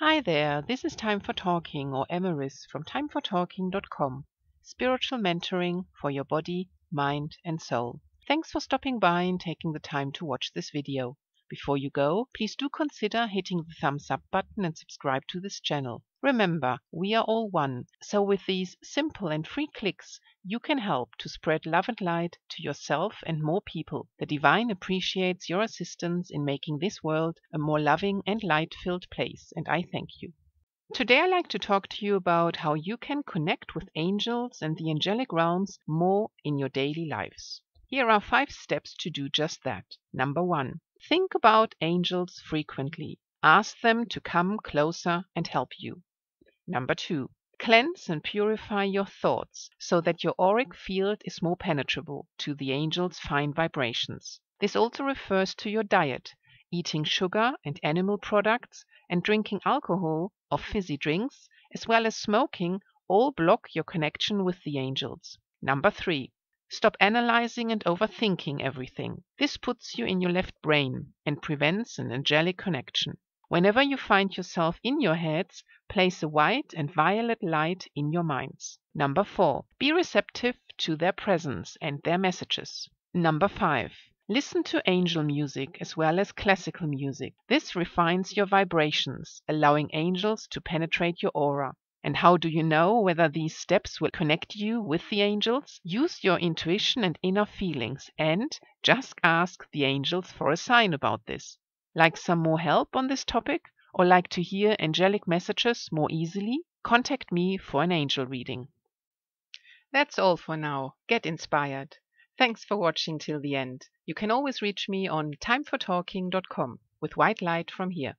Hi there, this is Time for Talking, or Emeris from timefortalking.com, spiritual mentoring for your body, mind and soul. Thanks for stopping by and taking the time to watch this video. Before you go, please do consider hitting the thumbs up button and subscribe to this channel. Remember, we are all one, so with these simple and free clicks, you can help to spread love and light to yourself and more people. The divine appreciates your assistance in making this world a more loving and light-filled place, and I thank you. Today I'd like to talk to you about how you can connect with angels and the angelic realms more in your daily lives. Here are 5 steps to do just that. Number 1. Think about angels frequently. Ask them to come closer and help you. Number 2. Cleanse and purify your thoughts so that your auric field is more penetrable to the angels' fine vibrations. This also refers to your diet. Eating sugar and animal products and drinking alcohol or fizzy drinks, as well as smoking, all block your connection with the angels. Number 3. Stop analyzing and overthinking everything. This puts you in your left brain and prevents an angelic connection. Whenever you find yourself in your heads, place a white and violet light in your minds. Number 4. Be receptive to their presence and their messages. Number 5. Listen to angel music as well as classical music. This refines your vibrations, allowing angels to penetrate your aura. And how do you know whether these steps will connect you with the angels? Use your intuition and inner feelings and just ask the angels for a sign about this. Like some more help on this topic or like to hear angelic messages more easily? Contact me for an angel reading. That's all for now. Get inspired. Thanks for watching till the end. You can always reach me on timefortalking.com with white light from here.